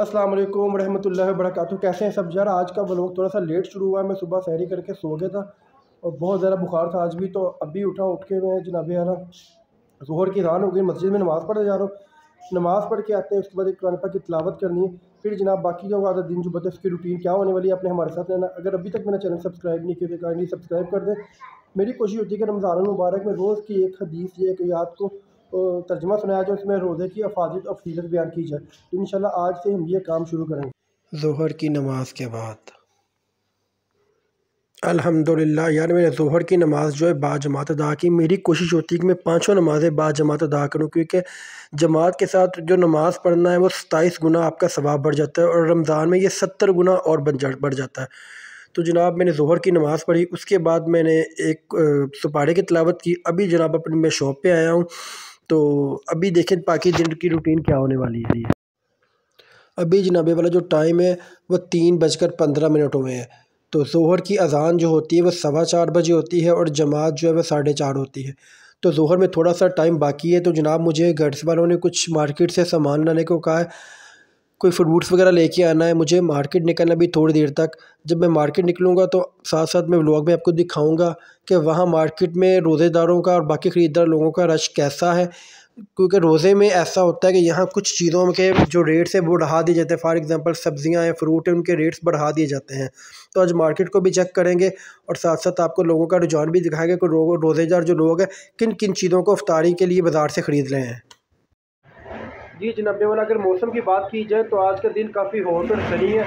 अस्सलाम वालेकुम रहमतुल्लाहि व बरकातहू। कैसे हैं सब यार। आज का व्लॉग थोड़ा सा लेट शुरू हुआ है। मैं सुबह सहरी करके सो गया था और बहुत ज़्यादा बुखार था आज भी, तो अभी उठ के मैं जनाब आला ज़ोहर की अज़ान हो गई, मस्जिद में नमाज़ पढ़ने जा रहा हूँ। नमाज़ पढ़ के आते हैं, उसके बाद एक कुरान पाक की तिलावत करनी है, फिर जनाब बाकी का आधा दिन जो बता उसकी रूटीन क्या होने वाली है अपने हमारे साथ रहना। अगर अभी तक मेरा चैनल सब्सक्राइब नहीं किया तो काइंडली सब्सक्राइब कर दें। मेरी कोशिश होती है कि रमज़ान मुबारक में रोज़ की एक हदीस या एक याद को तर्जमा सुनाया जाए, उसमें रोज़े की अफादियत और फजीलत बयान की जाए। इंशाल्लाह आज से हम ये काम शुरू करेंगे। ज़ोहर की नमाज के बाद अल्हम्दुलिल्लाह यार मैंने ज़ोहर की नमाज़ जो है बाजमात अदा की। मेरी कोशिश होती है कि मैं पाँचों नमाज़ें बाजमात अदा करूँ, क्योंकि जमात के साथ जो नमाज़ पढ़ना है वो 27 गुना आपका सवाब बढ़ जाता है और रमज़ान में ये 70 गुना और बढ़ जाता है। तो जनाब मैंने ज़ोहर की नमाज़ पढ़ी, उसके बाद मैंने एक सुपारे की तिलावत की। अभी जनाब अपनी मैं शॉप पे आया हूँ, तो अभी देखें बाकी दिन की रूटीन क्या होने वाली है। अभी जनाब वाला जो टाइम है वो 3:15 हुए हैं। तो ज़ोहर की अज़ान जो होती है वो 4:15 होती है और जमात जो है वह 4:30 होती है। तो ज़ोहर में थोड़ा सा टाइम बाकी है, तो जनाब मुझे घर वालों ने कुछ मार्केट से सामान लाने को कहा है, कोई फ्रूट्स वगैरह लेके आना है। मुझे मार्केट निकलना भी थोड़ी देर तक, जब मैं मार्केट निकलूँगा तो साथ साथ मैं व्लॉग में आपको दिखाऊँगा कि वहाँ मार्केट में रोज़ेदारों का और बाकी ख़रीदार लोगों का रश कैसा है। क्योंकि रोज़े में ऐसा होता है कि यहाँ कुछ चीज़ों के जो रेट्स हैं वो बढ़ा दिए जाते हैं। फॉर एग्ज़ाम्पल सब्ज़ियाँ हैं, फ्रूट हैं, उनके रेट्स बढ़ा दिए जाते हैं। तो आज मार्केट को भी चेक करेंगे और साथ साथ आपको लोगों का रुझान भी दिखाएंगे कि रोज़ेदार जो लोग हैं किन किन चीज़ों को इफ्तारी के लिए बाज़ार से ख़रीद रहे हैं। जी जनाबे वाला अगर मौसम की बात की जाए तो आज का दिन काफ़ी हॉट और सनी है,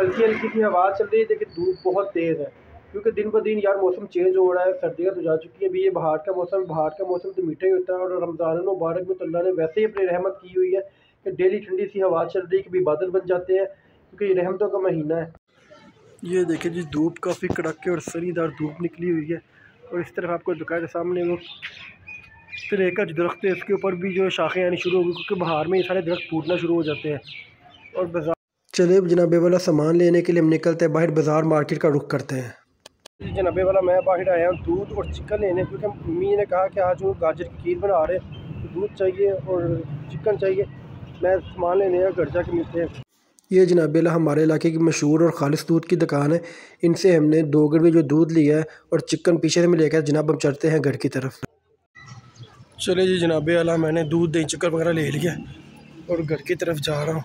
हल्की हल्की सी हवा चल रही है, लेकिन धूप बहुत तेज़ है क्योंकि दिन ब दिन यार मौसम चेंज हो रहा है। सर्दियाँ तो जा चुकी है, अभी ये बाहर का मौसम तो मीठा ही होता है। और रमज़ान मुबारक में तो अल्लाह ने वैसे ही अपनी रहमत की हुई है कि डेली ठंडी सी हवा चल रही है, कभी बादल बन जाते हैं, क्योंकि ये रहमतों का महीना है। ये देखिए जी धूप काफ़ी कड़ाके और सनीदार धूप निकली हुई है। और इस तरफ आपको दुकान के सामने वो तरेका जो दरख्त है उसके ऊपर भी जो शाखें आनी शुरू हो गई, क्योंकि बाहर में ये सारे दरख्त फूटना शुरू हो जाते हैं। और बाज़ार चले जनाबे वाला सामान लेने के लिए हम निकलते हैं बाहर, बाज़ार मार्केट का रुख करते हैं। जनाबे वाला मैं बाहर आया हूँ दूध और चिकन लेने, क्योंखि मम्मी ने कहा कि आज वो गाजर की खीर बना रहे हैं, तो दूध चाहिए और चिकन चाहिए। मैं सामान लेने और घर जाके मिलते हैं। ये जनाबे वाला हमारे इलाके की मशहूर और खालिस दूध की दुकान है। इनसे हमने 2 गिरवे जो दूध लिया है और चिकन पीछे से में लेकर जनाब हम चलते हैं घर की तरफ। चले जी जनाबे आला मैंने दूध दही चक्कर वगैरह ले लिया और घर की तरफ जा रहा हूँ।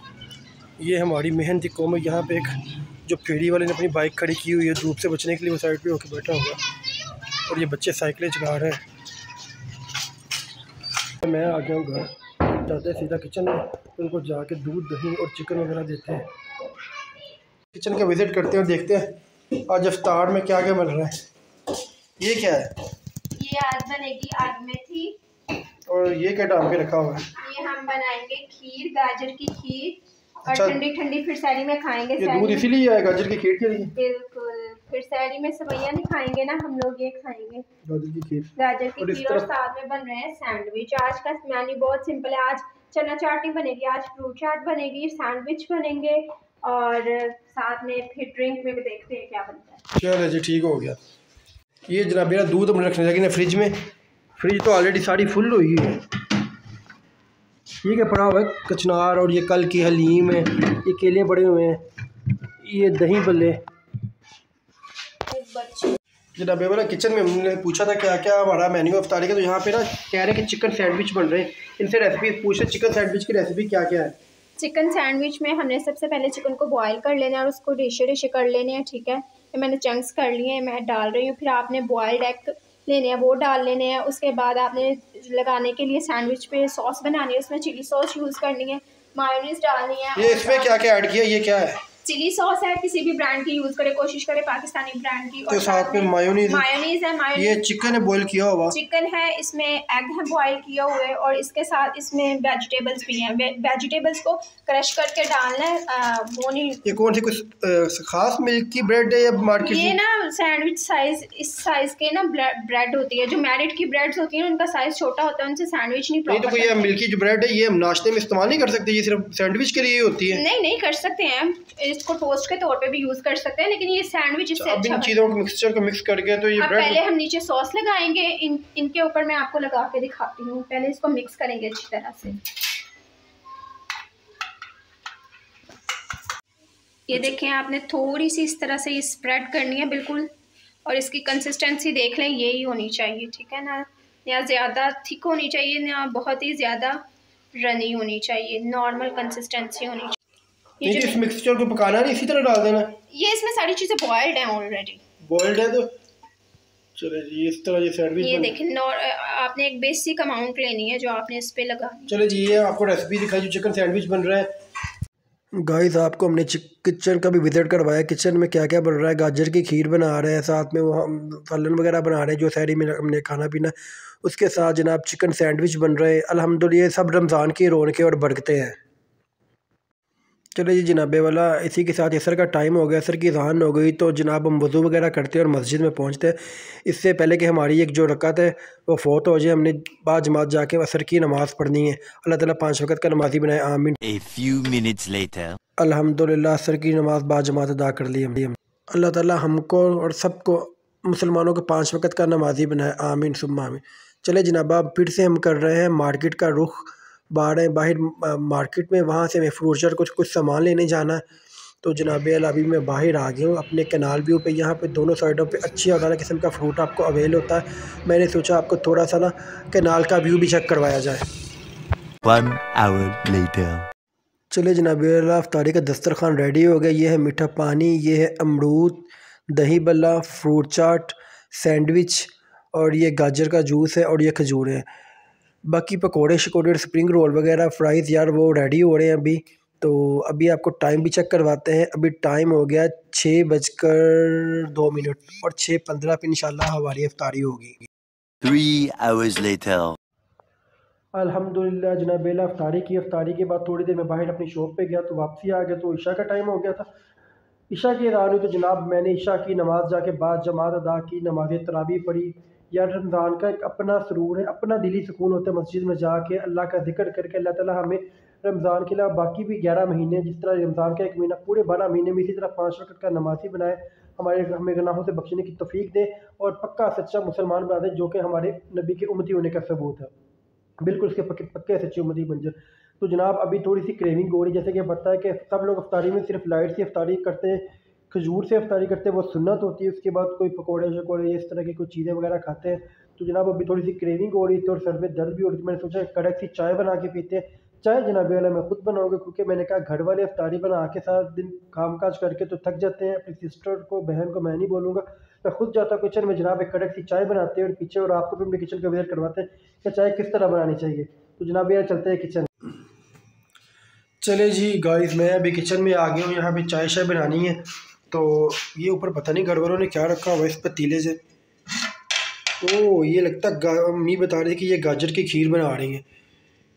ये हमारी मेहनती कौम है। यहाँ पे एक जो फेरी वाले ने अपनी बाइक खड़ी की हुई है धूप से बचने के लिए, वो साइड पे होकर बैठा हुआ और ये बच्चे साइकिलें चला रहे हैं। मैं आ गया हूँ घर, जाते हैं सीधा किचन में, उनको जाके दूध दही और चिकन वगैरह देते हैं। किचन का विज़िट करते हैं और देखते हैं आज इफ्तार में क्या क्या बन रहा है। ये क्या है? ये आज बनेगी, आज में थी। और ये क्या डाल के रखा हुआ है? ये हम बनाएंगे खीर, गाजर की खीर। और ठंडी ठंडी फिर सैरी में खाएंगे। ये दूध इसीलिए है गाजर की खीर के लिए। बिल्कुल, फिर सैरी में सेवइयां नहीं खाएंगे ना हम लोग, ये खाएंगे गाजर की खीर। और साथ में बन रहे हैं सैंडविच। आज का मेन्यू बहुत सिंपल है। आज चना चाट बनेगी, आज फ्रूट चाट बनेगी, सैंडविच बनेंगे और साथ में फिर ड्रिंक में भी देखते हैं क्या बनता है। चलो जी ठीक हो गया। ये जनाब मेरा दूध हमने रखने लगे ना फ्रिज में, फ्रिज तो ऑलरेडी सारी फुल हुई है। ठीक है, पड़ा हुआ है कचनार और ये कल की हलीम है, ये केले बड़े हुए हैं, ये दही बल्ले। जनाब वाला किचन में हमने पूछा था क्या क्या हमारा मेन्यू इफ्तारी का, तो यहाँ पे ना कह रहे हैं कि चिकन सैंडविच बन रहे हैं। इनसे रेसिपी पूछ रहे, चिकन सैंडविच की रेसिपी क्या क्या है। चिकन सैंडविच में हमने सबसे पहले चिकन को बॉयल कर लेना है और उसको डिशे कर लेने हैं। ठीक है, मैंने चंक्स कर लिए हैं, मैं डाल रही हूँ। फिर आपने बॉयल्ड एग लेने हैं, वो डाल लेने हैं। उसके बाद आपने लगाने के लिए सैंडविच पे सॉस बनानी है, उसमें चिली सॉस यूज़ करनी है, मायोनीज डालनी है। ये इसमें क्या क्या ऐड किया? ये क्या है? चिली सॉस है, किसी भी ब्रांड की यूज़ करें, कोशिश करें पाकिस्तानी ब्रांड की। और साथ में मायोनीज है। ये चिकन है बॉयल किया हुआ, चिकन है, इसमें एग है बॉयल किया हुए और इसके साथ इसमें वेजिटेबल्स भी हैं। वेजिटेबल्स को क्रश करके डालना है। वो नहीं, ये कौन सी कुछ खास मिल्क की ब्रेड है या मार्केट? ये ना सैंडविच साइज, इस साइज के ना ब्रेड होती है, जो मैरिड की ब्रेड्स होती है उनका साइज छोटा होता है, उनसे सैंडविच नहीं प्रॉपर। तो ये मिल्की जो ब्रेड है ये हम नाश्ते में इस्तेमाल नहीं कर सकते, ये सिर्फ सैंडविच के लिए होती है? नहीं कर सकते हैं हम, इसको टोस्ट के तौर पे भी यूज कर सकते हैं, लेकिन ये सैंडविच इससे अच्छा है। अब इन चीजों को मिक्सचर को मिक्स करके तो ये ब्रेड पहले हम नीचे सॉस लगाएंगे, इनके ऊपर मैं आपको लगा के दिखाती हूँ। पहले इसको मिक्स करेंगे अच्छी तरह से। ये देखें आपने थोड़ी सी इस तरह से ये स्प्रेड करनी है बिल्कुल, और इसकी कंसिस्टेंसी देख लें यही होनी चाहिए, ठीक है ना, या ज़्यादा थिक होनी चाहिए ना बहुत ही ज़्यादा रनी होनी चाहिए, नॉर्मल कंसिस्टेंसी होनी चाहिए। ये इस मिक्सचर को पकाना नहीं, इसी तरह डाल देना, ये इसमें सारी चीज़ें बॉयल्ड हैं ऑलरेडी, बॉयल्ड है तो चलो जी इस तरह ये सैंडविच ये देखें। आपने एक बेसिक अमाउंट लेनी है जो आपने इस पर लगा। चलो जी ये आपको रेसिपी दिखाई जो चिकन सैंडविच बन रहा है। गाइस आपको हमने किचन का भी विजिट करवाया, किचन में क्या क्या बन रहा है, गाजर की खीर बना रहे हैं, साथ में वो हम सालन वगैरह बना रहे हैं जो सहरी में हमने खाना पीना, उसके साथ जनाब चिकन सैंडविच बन रहे हैं। अल्हम्दुलिल्लाह सब रमज़ान की रौनकें और बरकतें हैं। चलिए जी जनाबे वाला इसी के साथ असर का टाइम हो गया, असर की अज़ान हो गई, तो जनाब हम वज़ू वगैरह करते हैं और मस्जिद में पहुँचते हैं। इससे पहले कि हमारी एक जो रकात है वो फ़ौत हो जाए, हमने बाद जमात जाके असर की नमाज़ पढ़नी है। अल्लाह ताला 5 वक़्त का नमाजी बनाए, आमीन। A few minutes later अल्हम्दुलिल्लाह असर की नमाज बाद जमात अदा कर ली हमने। अल्लाह ताला हमको और सबको मुसलमानों को 5 वक़्त का नमाजी बनाए, आमीन सुम्मा आमीन। चले जनाबा फिर से हम कर रहे हैं मार्केट का रुख, बाहर मार्केट में वहाँ से हमें फ्रूचर कुछ सामान लेने जाना है। तो जनाब अभी मैं बाहर आ गया हूँ अपने कैनाल व्यू पे, यहाँ पे दोनों साइडों पे अच्छी और अलग किस्म का फ्रूट आपको अवेल होता है। मैंने सोचा आपको थोड़ा सा ना कैनाल का व्यू भी चेक करवाया जाए। 1 hour later चले जनाब अफ्तारी का दस्तरखान रेडी हो गया। ये है मीठा पानी, ये है अमरूद, दही बल्ला, फ्रूट चाट, सैंडविच, और ये गाजर का जूस है, और ये खजूर है। बाकी पकोड़े शकोड़े और स्प्रिंग रोल वगैरह फ्राइज़ यार वो रेडी हो रहे हैं अभी। तो अभी आपको टाइम भी चेक करवाते हैं। अभी टाइम हो गया 6:02 और 6:15 पे इंशाल्लाह हमारी इफ्तारी होगी। 3 hours later अल्हम्दुलिल्लाह जनाब इफ्तारी के बाद थोड़ी देर में बाहर अपनी शॉप पे गया, तो वापसी आ गया, तो इशा का टाइम हो गया था, इशा की अज़ान हुई, तो जनाब मैंने इशा की नमाज़ जाके बाद जमात अदा की, नमाज तरावी पढ़ी। यार रमज़ान का एक अपना सुरूर है, अपना दिली सुकून होता है मस्जिद में जाके अल्लाह का जिक्र करके। अल्लाह ताला हमें रमज़ान के अलावा बाकी भी 11 महीने, जिस तरह रमज़ान का एक महीना, पूरे 12 महीने में इसी तरह 5 वक़्त का नमाजी बनाए, हमें गुनाहों से बख्शने की तौफीक दे और पक्का सच्चा मुसलमान बना दे, जो कि हमारे नबी के उम्मती होने का सबूत है, बिल्कुल उसके पक्के सच्चे उम्मती बन जाए। तो जनाब अभी थोड़ी सी क्रेविंग हो रही, जैसे कि पता है कि सब लोग इफ्तारी में सिर्फ लाइट से इफ्तारी करते हैं, खजूर से इफ्तारी करते हैं, वो सुन्नत होती है, उसके बाद कोई पकौड़े शकोड़े इस तरह की कोई चीज़ें वगैरह खाते हैं। तो जनाब अभी थोड़ी सी क्रेविंग हो रही थी और सर में दर्द भी हो रही थी, मैंने सोचा कड़क सी चाय बना के पीते हैं। चाय जनाब वाला मैं खुद बनाऊँगा, क्योंकि मैंने कहा घर वाले इफ्तारी बना के सारा दिन काम काज करके तो थक जाते हैं, अपनी सिस्टर को बहन को मैं नहीं बोलूँगा, मैं खुद जाता किचन में जनाब एक कड़क सी चाय बनाते हैं और पीछे और आपको भी अपने किचन का विजिट करवाते हैं कि चाय किस तरह बनानी चाहिए। तो जनाब यार चलते हैं किचन। चले जी गाइस मैं अभी किचन में आ गया हूँ, यहाँ पे चाय शाय बनानी है। तो ये ऊपर पता नहीं घर वालों ने क्या रखा हुआ इस पतीले से, ओ ये लगता है मम्मी बता रही कि ये गाजर की खीर बना रही है,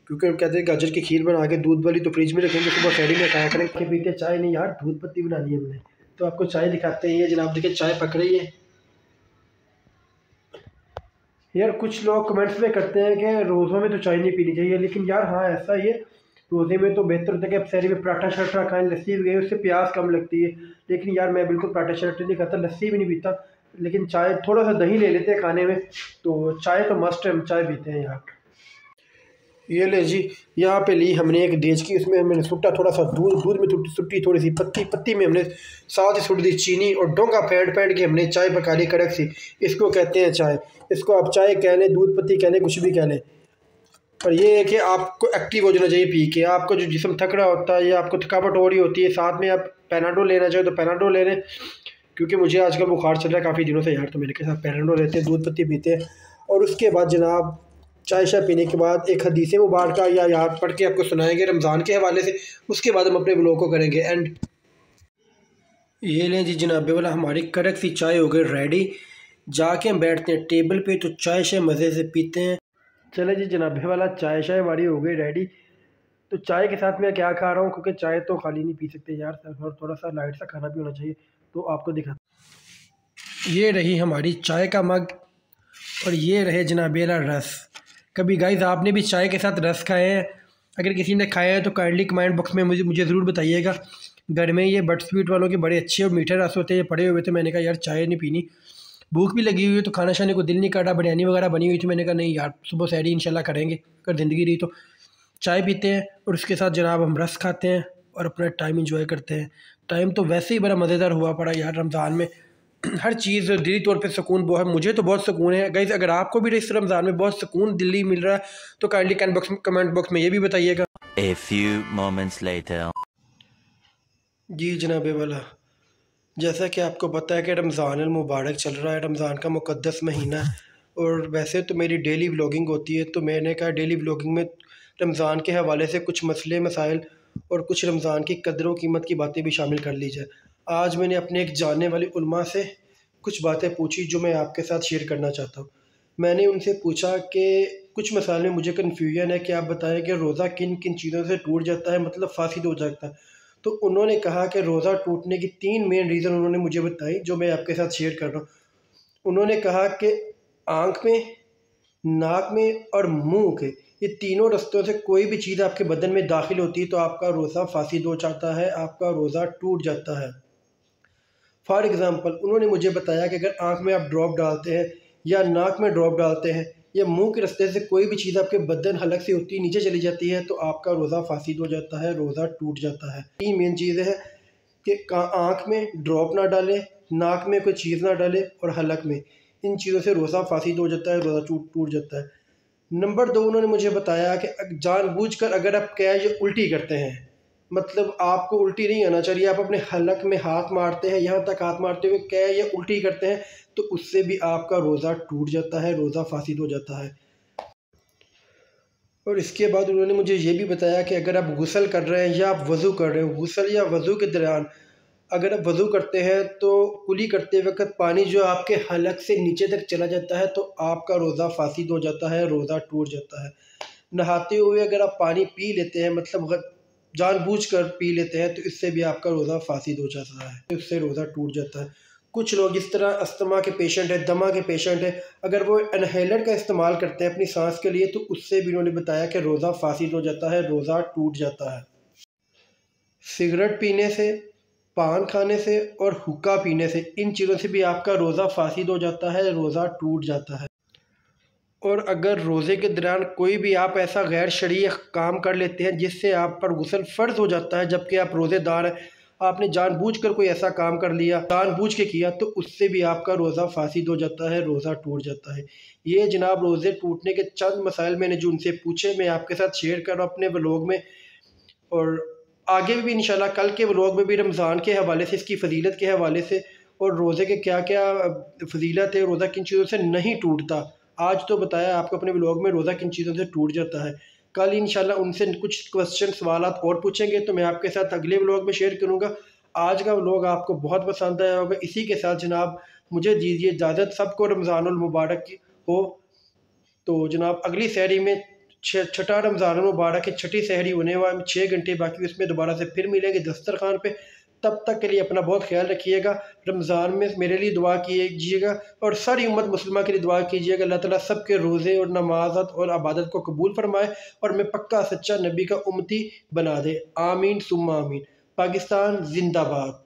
क्योंकि हम कहते हैं गाजर की खीर बना के दूध वाली तो फ्रिज में रखेंगे, सुबह फेरी में खाया करेंगे, पीते चाय नहीं यार दूध पत्ती बनानी है हमने। तो आपको चाय दिखाते हैं, ये जनाब देखिए चाय पक रही है। यार कुछ लोग कमेंट्स में करते हैं कि रोज़ों में तो चाय नहीं पीनी चाहिए, लेकिन यार हाँ ऐसा ही है, रोज़े में तो बेहतर होता है कि आप सहरी में पराठा शराठा खाएं, लस्सी भी गई उससे प्यास कम लगती है, लेकिन यार मैं बिल्कुल पराठा शराठा नहीं खाता, लस्सी भी नहीं पीता, लेकिन चाय थोड़ा सा दही ले लेते हैं खाने में, तो चाय तो मस्ट है, हम चाय पीते हैं यार। ये ले जी यहाँ पे ली हमने एक देज की, उसमें हमने सुट्टा थोड़ा सा दूध में सुट्टी थोड़ी सी पत्ती में हमने साथ ही सुट दी चीनी और डोंगा फेंट के हमने चाय पका ली कड़क सी। इसको कहते हैं चाय, इसको आप चाय कह लें, दूध पत्ती कह लें, कुछ भी कह लें, पर ये है कि आपको एक्टिव हो जाना चाहिए पी के। आपको जो जिस्म थक रहा होता है या आपको थकावट हो रही होती है, साथ में आप पैनाडोल लेना चाहो तो पैनाडोल ले लें, क्योंकि मुझे आजकल बुखार चल रहा है काफ़ी दिनों से यार, तो मेरे के साथ पैनाडोल लेते हैं, दूध पत्ती पीते हैं। और उसके बाद जनाब चाय शाय पीने के बाद एक हदीस मुबारक या याद पढ़ के आपको सुनाएंगे रमज़ान के हवाले से, उसके बाद हम अपने ब्लॉग को करेंगे एंड। ये लें जी जनाबे वाला हमारी कड़क सी चाय हो गई रेडी, जाके हम बैठते हैं टेबल पर तो चाय शाय मज़े से पीते हैं। चले जी जनाबे वाला चाय शाय हमारी हो गई रेडी, तो चाय के साथ मैं क्या खा रहा हूँ, क्योंकि चाय तो खाली नहीं पी सकते यार, और थोड़ा सा लाइट सा खाना भी होना चाहिए, तो आपको दिखा। ये रही हमारी चाय का मग और ये रहे जनाबे वाला रस। कभी गाइस आपने भी चाय के साथ रस खाए हैं? अगर किसी ने खाया है तो काइंडली कमेंट बॉक्स में मुझे ज़रूर बताइएगा। घर में ये बट स्वीट वालों के बड़े अच्छे और मीठे रस होते हैं, पड़े हुए थे, मैंने कहा यार चाय नहीं पीनी, भूख भी लगी हुई है तो खाना शाने को दिल नहीं कर रहा, बिरयानी वगैरह बनी हुई थी, मैंने कहा नहीं यार सुबह सहरी इंशाल्लाह करेंगे, अगर ज़िंदगी रही तो। चाय पीते हैं और उसके साथ जनाब हम रस खाते हैं और अपना टाइम एंजॉय करते हैं। टाइम तो वैसे ही बड़ा मज़ेदार हुआ पड़ा यार रमज़ान में, हर चीज़ दिली तौर पे सुकून बहुत, मुझे तो बहुत सुकून है गाइस। अगर आपको भी इस रमज़ान में बहुत सुकून दिल्ली मिल रहा है तो काइंडली कमेंट बॉक्स में ये भी बताइएगा। A few moments later. जी जनाब वाला, जैसा कि आपको पता है कि रमज़ान मुबारक चल रहा है, रमज़ान का मुकद्दस महीना, और वैसे तो मेरी डेली व्लॉगिंग होती है, तो मैंने कहा डेली व्लॉगिंग में रमज़ान के हवाले से कुछ मसले मसाइल और कुछ रमज़ान की कदर कीमत की बातें भी शामिल कर ली जाए। आज मैंने अपने एक जानने वाले उल्मा से कुछ बातें पूछी जो मैं आपके साथ शेयर करना चाहता हूँ। मैंने उनसे पूछा कि कुछ मसाइल में मुझे कन्फ्यूजन है कि आप बताएं कि रोज़ा किन किन चीज़ों से टूट जाता है, मतलब फासिद हो जाता है। तो उन्होंने कहा कि रोज़ा टूटने की तीन मेन रीज़न उन्होंने मुझे बताई जो मैं आपके साथ शेयर कर रहा हूँ। उन्होंने कहा कि आँख में, नाक में और मुँह के, ये तीनों रस्तों से कोई भी चीज़ आपके बदन में दाखिल होती है तो आपका रोज़ा फासिद हो जाता है, आपका रोज़ा टूट जाता है। फॉर एग्ज़ाम्पल उन्होंने मुझे बताया कि अगर आँख में आप ड्रॉप डालते हैं या नाक में ड्रॉप डालते हैं या मुंह के रास्ते से कोई भी चीज़ आपके बदन हलक से होती नीचे चली जाती है तो आपका रोज़ा फासिद हो जाता है, रोज़ा टूट जाता है। ये मेन चीज़ है कि आँख में ड्रॉप ना डालें, नाक में कोई चीज़ ना डालें और हलक में, इन चीज़ों से रोज़ा फासिद हो जाता है, रोज़ा टूट जाता है। नंबर दो, उन्होंने मुझे बताया कि जानबूझकर अगर आप कैश उल्टी करते हैं, मतलब आपको उल्टी नहीं आना चाहिए, आप अपने हलक में हाथ मारते हैं, यहाँ तक हाथ मारते हुए कै या उल्टी करते हैं तो उससे भी आपका रोज़ा टूट जाता है, रोज़ा फासिद हो जाता है। और इसके बाद उन्होंने मुझे ये भी बताया कि अगर आप गुस्ल कर रहे हैं या आप वज़ू कर रहे हो, गुस्ल या वज़ू के दौरान अगर आप वज़ू करते हैं तो कुली करते वक्त पानी जो आपके हलक से नीचे तक चला जाता है तो आपका रोज़ा फासिद हो जाता है, रोज़ा टूट जाता है। नहाते हुए अगर आप पानी पी लेते हैं, मतलब जानबूझकर पी लेते हैं, तो इससे भी आपका रोज़ा फासिद हो जाता है, उससे रोज़ा टूट जाता है। कुछ लोग इस तरह अस्थमा के पेशेंट है, दमा के पेशेंट है, अगर वो इनहेलर का इस्तेमाल करते हैं अपनी सांस के लिए तो उससे भी उन्होंने बताया कि रोज़ा फासिद हो जाता है, रोज़ा टूट जाता है। सिगरेट पीने से, पान खाने से और हुक्का पीने से, इन चीज़ों से भी आपका रोज़ा फासिद हो जाता है, रोज़ा टूट जाता है। और अगर रोज़े के दौरान कोई भी आप ऐसा गैर शरीय काम कर लेते हैं जिससे आप पर गुस्ल फ़र्ज़ हो जाता है जबकि आप रोज़ेदार हैं, आपने जानबूझकर कोई ऐसा काम कर लिया, जानबूझ के किया, तो उससे भी आपका रोज़ा फासिद हो जाता है, रोज़ा टूट जाता है। ये जनाब रोज़े टूटने के चंद मसाइल मैंने जो उनसे पूछे मैं आपके साथ शेयर कर रहा हूँ अपने व्लॉग में, और आगे भी इंशाल्लाह कल के व्लॉग में भी रमज़ान के हवाले से, इसकी फजीलत के हवाले से और रोज़े के क्या क्या फजीलत है, रोज़ा किन चीज़ों से नहीं टूटता। आज तो बताया आपको अपने व्लॉग में रोज़ा किन चीज़ों से टूट जाता है। कल इंशाल्लाह उनसे कुछ क्वेश्चन सवाल और पूछेंगे तो मैं आपके साथ अगले व्लॉग में शेयर करूँगा। आज का व्लॉग आपको बहुत पसंद आया होगा। इसी के साथ जनाब मुझे दीजिए इजाज़त, सबको रमज़ानुल मुबारक हो। तो जनाब अगली सहरी में छठा रमज़ानुल मुबारक की छठी सहरी होने वाली 6 घंटे बाकी, उसमें दोबारा से फिर मिलेंगे दस्तरखान पे। तब तक के लिए अपना बहुत ख्याल रखिएगा। रमज़ान में मेरे लिए दुआ कीजिएगा और सारी उम्मत मुसलमान के लिए दुआ कीजिएगा। अल्लाह ताला सब के रोज़े और नमाज़त और इबादत को कबूल फरमाए और मैं पक्का सच्चा नबी का उम्मती बना दे। आमीन सुम्मा आमीन। पाकिस्तान जिंदाबाद।